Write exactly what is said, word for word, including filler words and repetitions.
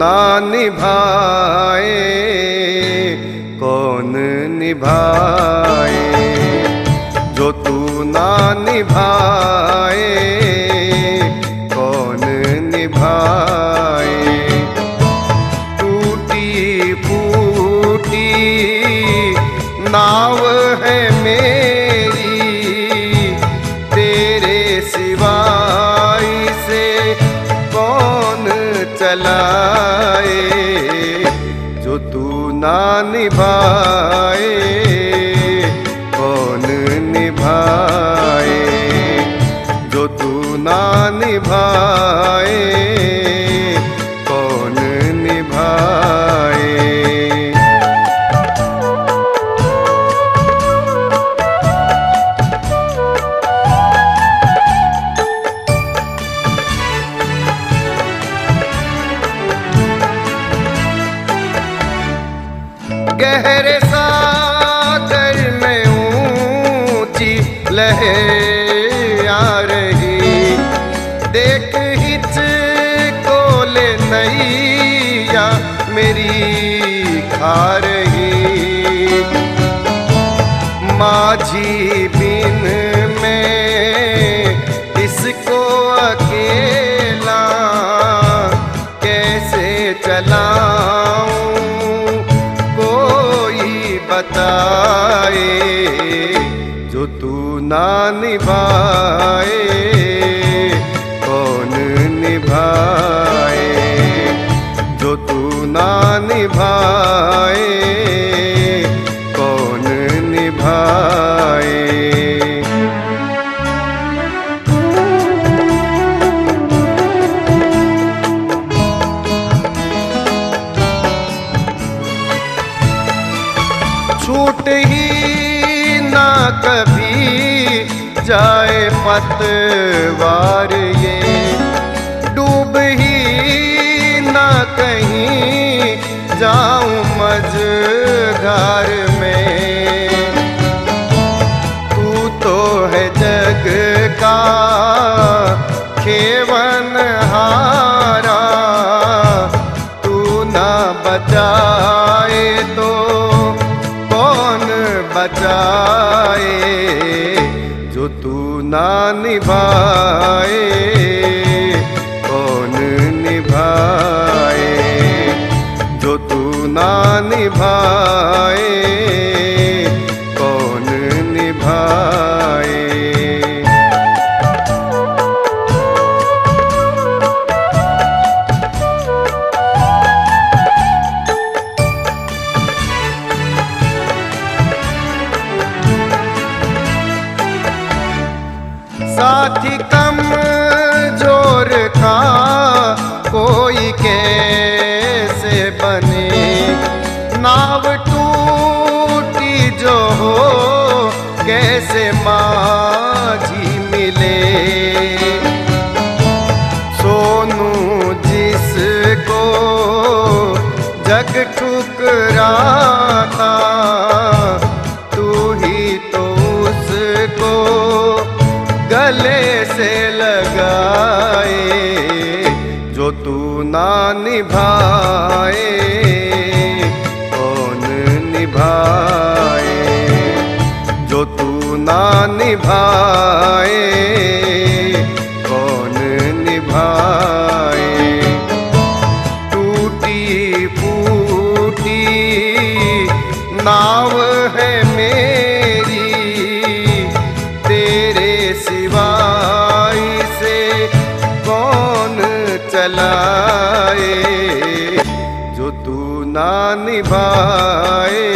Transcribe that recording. ना निभाए कौन निभाए, जो तू ना निभाए कौन निभाए। टूटी फूटी नाव है मेरी, तेरे सिवा इसे कौन चलाए, जो तू ना निभाए जो तू ना निभाए। माझी बिन में इसको अकेला कैसे चलाऊं, कोई बताए, जो तू ना निभाए कौन निभाए, जो तू ना निभाए जाए पतवार ये, डूब ही ना कहीं जाऊं मझधार में। तू तो है जग का खेवन हारा, तू ना बचाए तो कौन बचाए, जो तू ना निभाए कौन निभाए, जो तू ना निभाए कौन निभाए। साथी कम जोर का कोई कैसे बने, नाव टूटी जो हो कैसे माझी मिले। सोनू जिसको जग ठुकराता, तू ही तो उसको गले से लगाए, जो तू ना निभाए कौन निभाए, जो तू ना निभाए कौन निभाए। टूटी फूटी नाव है मेरी, तेरे चलाए, जो तू ना निभाए।